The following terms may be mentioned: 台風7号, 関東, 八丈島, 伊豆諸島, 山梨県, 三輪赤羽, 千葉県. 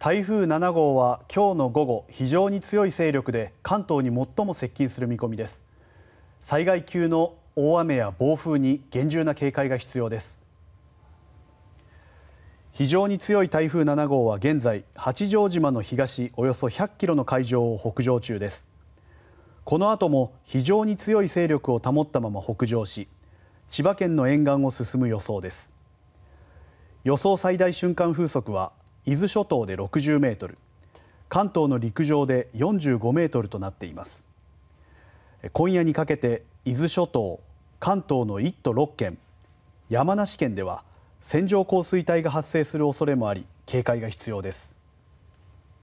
台風7号は今日の午後、非常に強い勢力で関東に最も接近する見込みです。災害級の大雨や暴風に厳重な警戒が必要です。非常に強い台風7号は現在、八丈島の東およそ100キロの海上を北上中です。この後も非常に強い勢力を保ったまま北上し、千葉県の沿岸を進む予想です。予想最大瞬間風速は伊豆諸島で60メートル、関東の陸上で45メートルとなっています。今夜にかけて伊豆諸島、関東の1都6県、山梨県では線状降水帯が発生する恐れもあり、警戒が必要です。